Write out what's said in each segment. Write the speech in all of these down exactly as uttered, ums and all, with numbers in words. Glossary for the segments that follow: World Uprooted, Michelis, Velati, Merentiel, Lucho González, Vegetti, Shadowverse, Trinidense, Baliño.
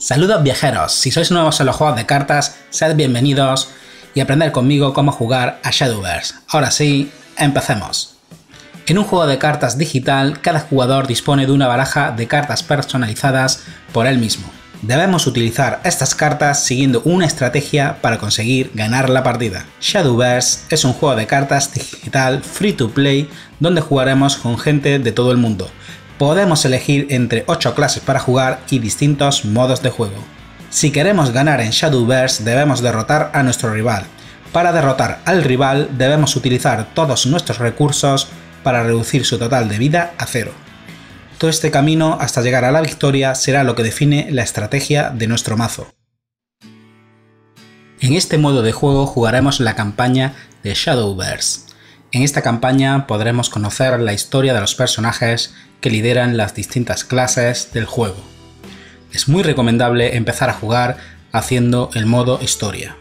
Saludos viajeros, si sois nuevos en los juegos de cartas, sed bienvenidos y aprended conmigo cómo jugar a Shadowverse. Ahora sí, empecemos. En un juego de cartas digital, cada jugador dispone de una baraja de cartas personalizadas por él mismo. Debemos utilizar estas cartas siguiendo una estrategia para conseguir ganar la partida. Shadowverse es un juego de cartas digital free to play donde jugaremos con gente de todo el mundo. Podemos elegir entre ocho clases para jugar y distintos modos de juego. Si queremos ganar en Shadowverse debemos derrotar a nuestro rival. Para derrotar al rival debemos utilizar todos nuestros recursos para reducir su total de vida a cero. Todo este camino hasta llegar a la victoria será lo que define la estrategia de nuestro mazo. En este modo de juego jugaremos la campaña de Shadowverse. En esta campaña podremos conocer la historia de los personajes que lideran las distintas clases del juego. Es muy recomendable empezar a jugar haciendo el modo historia.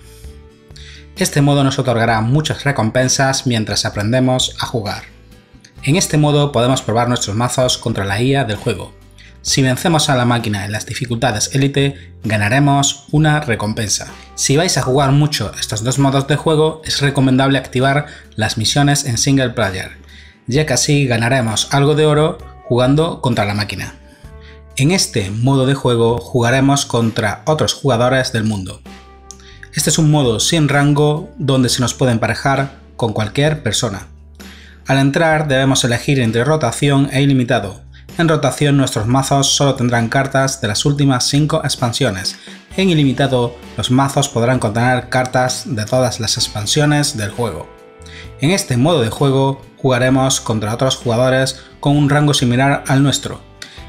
Este modo nos otorgará muchas recompensas mientras aprendemos a jugar. En este modo podemos probar nuestros mazos contra la I A del juego. Si vencemos a la máquina en las dificultades élite, ganaremos una recompensa. Si vais a jugar mucho estos dos modos de juego, es recomendable activar las misiones en single player, ya que así ganaremos algo de oro jugando contra la máquina. En este modo de juego jugaremos contra otros jugadores del mundo. Este es un modo sin rango donde se nos puede emparejar con cualquier persona. Al entrar debemos elegir entre rotación e ilimitado. En rotación nuestros mazos solo tendrán cartas de las últimas cinco expansiones. En ilimitado los mazos podrán contener cartas de todas las expansiones del juego. En este modo de juego jugaremos contra otros jugadores con un rango similar al nuestro.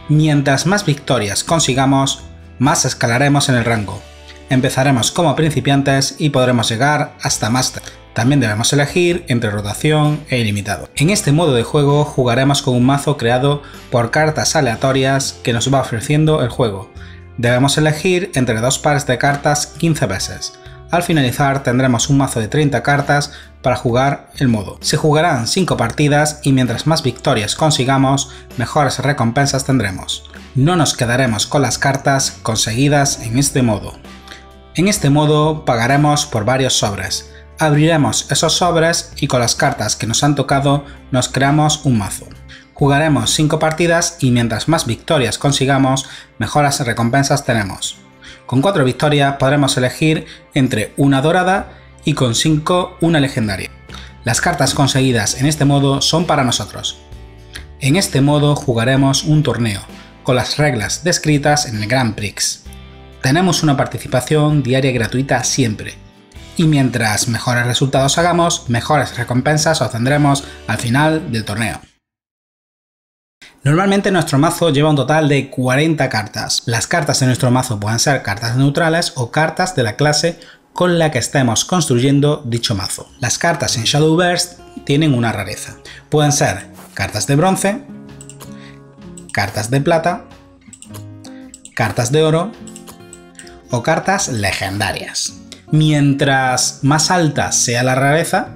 Mientras más victorias consigamos, más escalaremos en el rango. Empezaremos como principiantes y podremos llegar hasta máster. También debemos elegir entre rotación e ilimitado. En este modo de juego jugaremos con un mazo creado por cartas aleatorias que nos va ofreciendo el juego. Debemos elegir entre dos pares de cartas quince veces. Al finalizar tendremos un mazo de treinta cartas para jugar el modo. Se jugarán cinco partidas y mientras más victorias consigamos, mejores recompensas tendremos. No nos quedaremos con las cartas conseguidas en este modo. En este modo pagaremos por varios sobres. Abriremos esos sobres y con las cartas que nos han tocado nos creamos un mazo. Jugaremos cinco partidas y mientras más victorias consigamos, mejores recompensas tenemos. Con cuatro victorias podremos elegir entre una dorada y con cinco una legendaria. Las cartas conseguidas en este modo son para nosotros. En este modo jugaremos un torneo, con las reglas descritas en el Grand Prix. Tenemos una participación diaria gratuita siempre. Y mientras mejores resultados hagamos, mejores recompensas obtendremos al final del torneo. Normalmente nuestro mazo lleva un total de cuarenta cartas. Las cartas de nuestro mazo pueden ser cartas neutrales o cartas de la clase con la que estemos construyendo dicho mazo. Las cartas en Shadowverse tienen una rareza. Pueden ser cartas de bronce, cartas de plata, cartas de oro o cartas legendarias. Mientras más alta sea la rareza,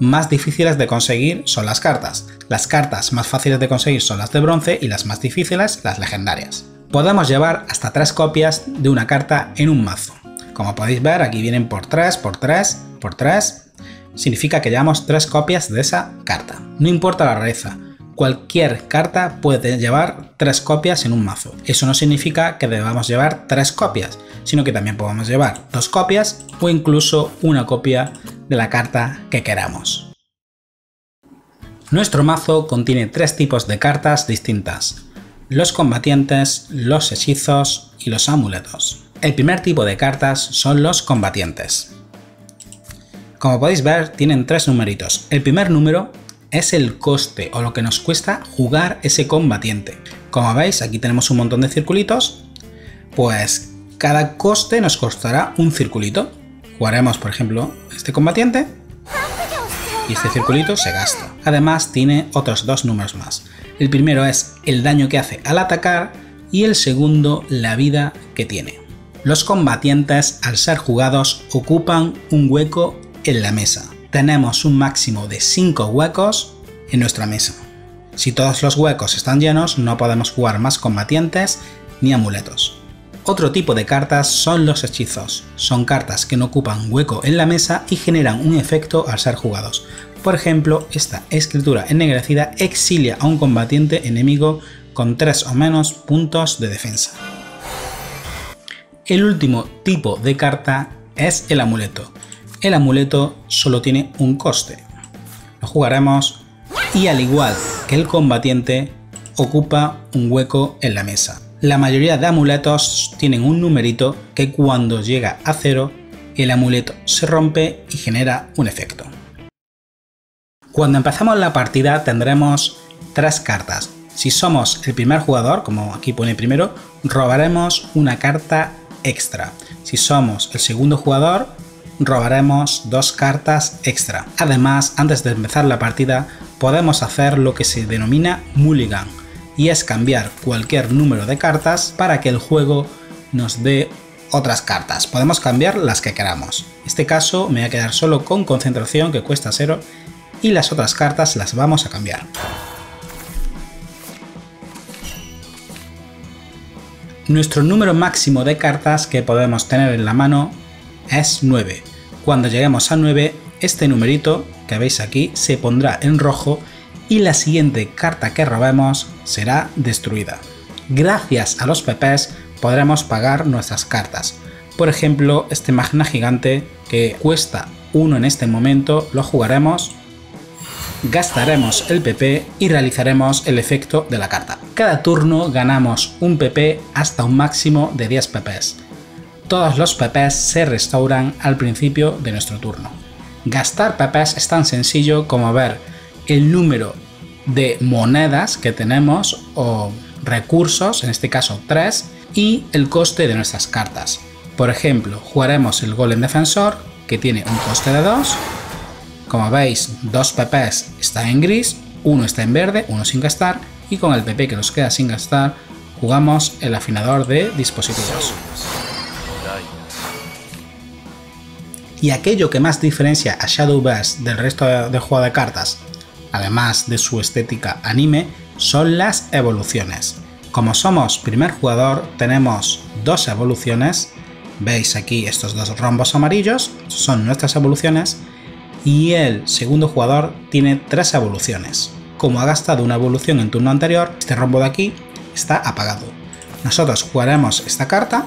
más difíciles de conseguir son las cartas. Las cartas más fáciles de conseguir son las de bronce y las más difíciles las legendarias. Podemos llevar hasta tres copias de una carta en un mazo. Como podéis ver, aquí vienen por tres, por tres, por tres. Significa que llevamos tres copias de esa carta. No importa la rareza. Cualquier carta puede llevar tres copias en un mazo. Eso no significa que debamos llevar tres copias, sino que también podemos llevar dos copias o incluso una copia de la carta que queramos. Nuestro mazo contiene tres tipos de cartas distintas: los combatientes, los hechizos y los amuletos. El primer tipo de cartas son los combatientes. Como podéis ver, tienen tres numeritos. El primer número es el coste o lo que nos cuesta jugar ese combatiente. Como veis, aquí tenemos un montón de circulitos, pues cada coste nos costará un circulito. Jugaremos, por ejemplo, este combatiente y este circulito se gasta. Además tiene otros dos números más. El primero es el daño que hace al atacar y el segundo la vida que tiene. Los combatientes, al ser jugados, ocupan un hueco en la mesa. Tenemos un máximo de cinco huecos en nuestra mesa. Si todos los huecos están llenos, no podemos jugar más combatientes ni amuletos. Otro tipo de cartas son los hechizos. Son cartas que no ocupan hueco en la mesa y generan un efecto al ser jugados. Por ejemplo, esta escritura ennegrecida exilia a un combatiente enemigo con tres o menos puntos de defensa. El último tipo de carta es el amuleto. El amuleto solo tiene un coste. Lo jugaremos y, al igual que el combatiente, ocupa un hueco en la mesa. La mayoría de amuletos tienen un numerito que, cuando llega a cero, el amuleto se rompe y genera un efecto. Cuando empezamos la partida tendremos tres cartas. Si somos el primer jugador, como aquí pone primero, robaremos una carta extra. Si somos el segundo jugador, robaremos dos cartas extra. Además, antes de empezar la partida, podemos hacer lo que se denomina mulligan, y es cambiar cualquier número de cartas para que el juego nos dé otras cartas. Podemos cambiar las que queramos. En este caso me voy a quedar solo con concentración, que cuesta cero, y las otras cartas las vamos a cambiar. Nuestro número máximo de cartas que podemos tener en la mano es nueve. Cuando lleguemos a nueve, este numerito que veis aquí se pondrá en rojo y la siguiente carta que robemos será destruida. Gracias a los P Ps podremos pagar nuestras cartas. Por ejemplo, este magna gigante que cuesta uno en este momento lo jugaremos, gastaremos el P P y realizaremos el efecto de la carta. Cada turno ganamos un P P hasta un máximo de diez P Ps. Todos los P Ps se restauran al principio de nuestro turno. Gastar P Ps es tan sencillo como ver el número de monedas que tenemos o recursos, en este caso tres, y el coste de nuestras cartas. Por ejemplo, jugaremos el golem defensor, que tiene un coste de dos. Como veis, dos P Ps están en gris, uno está en verde, uno sin gastar, y con el P P que nos queda sin gastar jugamos el afinador de dispositivos. Y aquello que más diferencia a Shadowverse del resto de juego de cartas, además de su estética anime, son las evoluciones. Como somos primer jugador, tenemos dos evoluciones. Veis aquí estos dos rombos amarillos, son nuestras evoluciones. Y el segundo jugador tiene tres evoluciones. Como ha gastado una evolución en turno anterior, este rombo de aquí está apagado. Nosotros jugaremos esta carta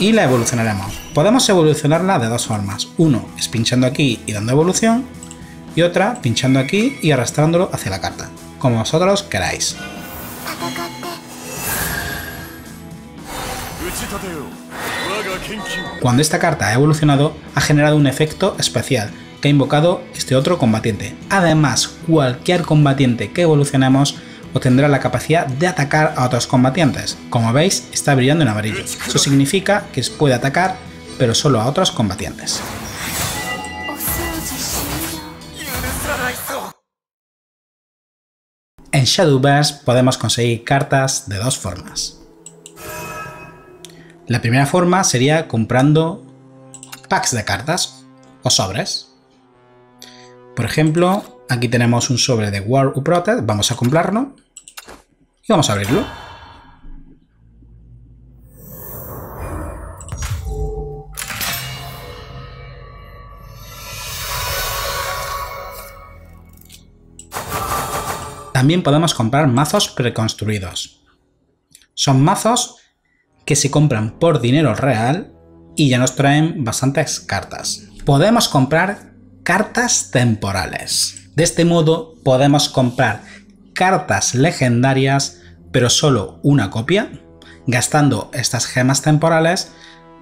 y la evolucionaremos. Podemos evolucionarla de dos formas. Uno es pinchando aquí y dando evolución, y otra pinchando aquí y arrastrándolo hacia la carta, como vosotros queráis. Cuando esta carta ha evolucionado, ha generado un efecto especial que ha invocado este otro combatiente. Además, cualquier combatiente que evolucionemos obtendrá la capacidad de atacar a otros combatientes. Como veis, está brillando en amarillo. Eso significa que puede atacar, pero solo a otros combatientes. En Shadowverse podemos conseguir cartas de dos formas. La primera forma sería comprando packs de cartas o sobres. Por ejemplo, aquí tenemos un sobre de World Uprooted, vamos a comprarlo y vamos a abrirlo. También podemos comprar mazos preconstruidos. Son mazos que se compran por dinero real y ya nos traen bastantes cartas. Podemos comprar cartas temporales. De este modo podemos comprar cartas legendarias, pero solo una copia, gastando estas gemas temporales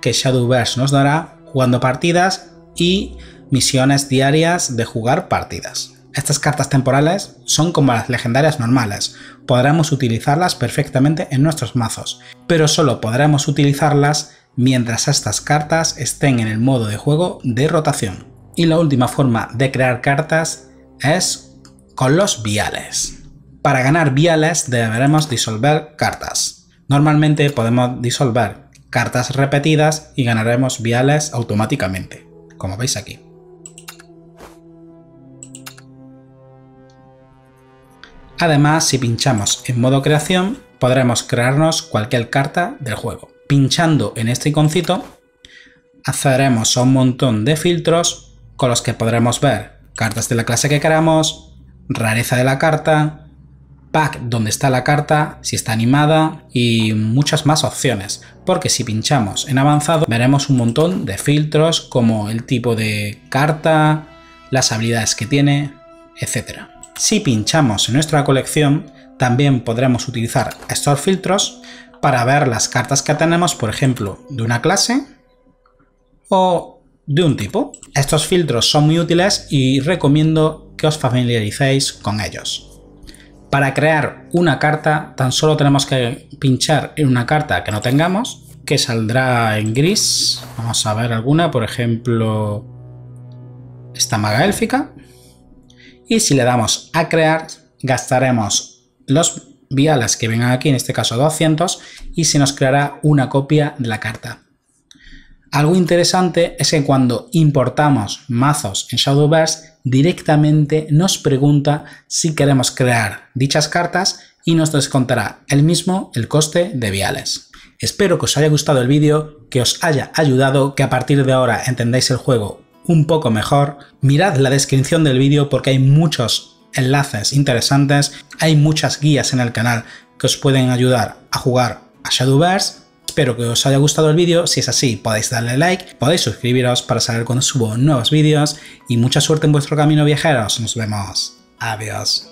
que Shadowverse nos dará jugando partidas y misiones diarias de jugar partidas. Estas cartas temporales son como las legendarias normales, podremos utilizarlas perfectamente en nuestros mazos, pero solo podremos utilizarlas mientras estas cartas estén en el modo de juego de rotación. Y la última forma de crear cartas es con los viales. Para ganar viales deberemos disolver cartas. Normalmente podemos disolver cartas repetidas y ganaremos viales automáticamente, como veis aquí. Además, si pinchamos en modo creación, podremos crearnos cualquier carta del juego. Pinchando en este iconcito, accederemos a un montón de filtros con los que podremos ver cartas de la clase que queramos, rareza de la carta, pack donde está la carta, si está animada y muchas más opciones, porque si pinchamos en avanzado veremos un montón de filtros como el tipo de carta, las habilidades que tiene, etcétera. Si pinchamos en nuestra colección también podremos utilizar estos filtros para ver las cartas que tenemos, por ejemplo, de una clase o de un tipo. Estos filtros son muy útiles y recomiendo que os familiaricéis con ellos. Para crear una carta, tan solo tenemos que pinchar en una carta que no tengamos, que saldrá en gris. Vamos a ver alguna, por ejemplo, esta maga élfica. Y si le damos a crear, gastaremos los viales que vengan aquí, en este caso doscientos, y se nos creará una copia de la carta. Algo interesante es que cuando importamos mazos en Shadowverse, directamente nos pregunta si queremos crear dichas cartas y nos descontará el mismo el coste de viales. Espero que os haya gustado el vídeo, que os haya ayudado, que a partir de ahora entendáis el juego un poco mejor. Mirad la descripción del vídeo porque hay muchos enlaces interesantes, hay muchas guías en el canal que os pueden ayudar a jugar a Shadowverse. Espero que os haya gustado el vídeo, si es así podéis darle like, podéis suscribiros para saber cuando subo nuevos vídeos y mucha suerte en vuestro camino, viajeros, nos vemos, adiós.